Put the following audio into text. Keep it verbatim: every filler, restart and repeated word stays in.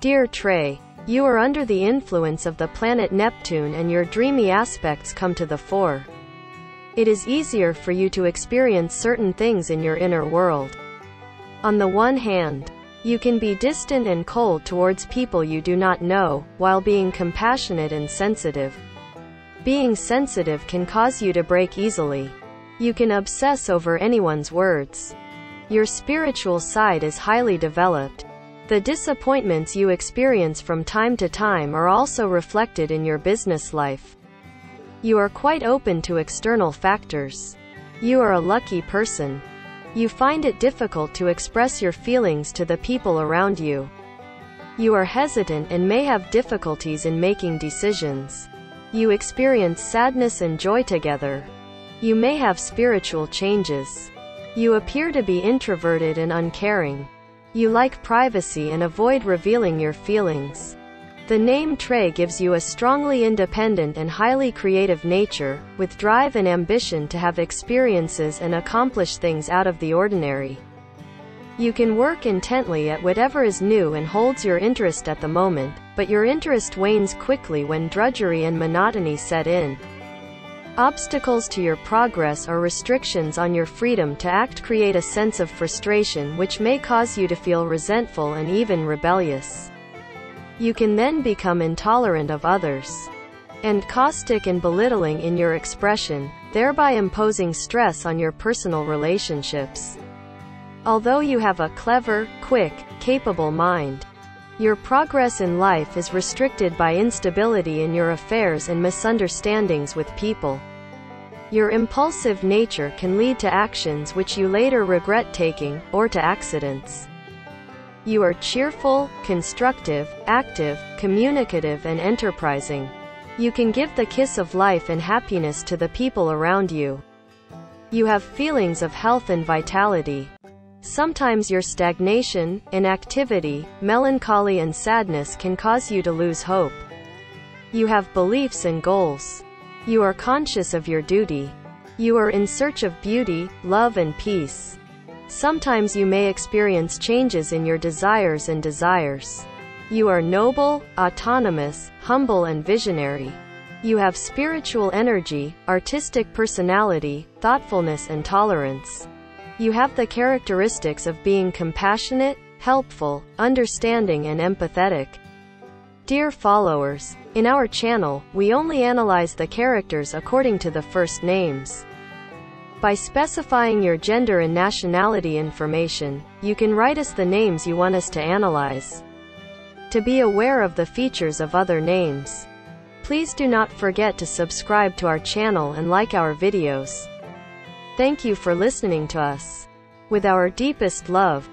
Dear Trey, you are under the influence of the planet Neptune and your dreamy aspects come to the fore. It is easier for you to experience certain things in your inner world. On the one hand, you can be distant and cold towards people you do not know, while being compassionate and sensitive. Being sensitive can cause you to break easily. You can obsess over anyone's words. Your spiritual side is highly developed. The disappointments you experience from time to time are also reflected in your business life. You are quite open to external factors. You are a lucky person. You find it difficult to express your feelings to the people around you. You are hesitant and may have difficulties in making decisions. You experience sadness and joy together. You may have spiritual changes. You appear to be introverted and uncaring. You like privacy and avoid revealing your feelings. The name Trey gives you a strongly independent and highly creative nature, with drive and ambition to have experiences and accomplish things out of the ordinary. You can work intently at whatever is new and holds your interest at the moment, but your interest wanes quickly when drudgery and monotony set in. Obstacles to your progress or restrictions on your freedom to act create a sense of frustration which may cause you to feel resentful and even rebellious. You can then become intolerant of others, and caustic and belittling in your expression, thereby imposing stress on your personal relationships. Although you have a clever, quick, capable mind, your progress in life is restricted by instability in your affairs and misunderstandings with people. Your impulsive nature can lead to actions which you later regret taking, or to accidents. You are cheerful, constructive, active, communicative and enterprising. You can give the kiss of life and happiness to the people around you. You have feelings of health and vitality. Sometimes your stagnation, inactivity, melancholy and sadness can cause you to lose hope. You have beliefs and goals. You are conscious of your duty. You are in search of beauty, love and peace. Sometimes you may experience changes in your desires and desires. You are noble, autonomous, humble and visionary. You have spiritual energy, artistic personality, thoughtfulness and tolerance. You have the characteristics of being compassionate, helpful, understanding and empathetic. Dear followers, in our channel, we only analyze the characters according to the first names. By specifying your gender and nationality information, you can write us the names you want us to analyze. To be aware of the features of other names, please do not forget to subscribe to our channel and like our videos. Thank you for listening to us. With our deepest love.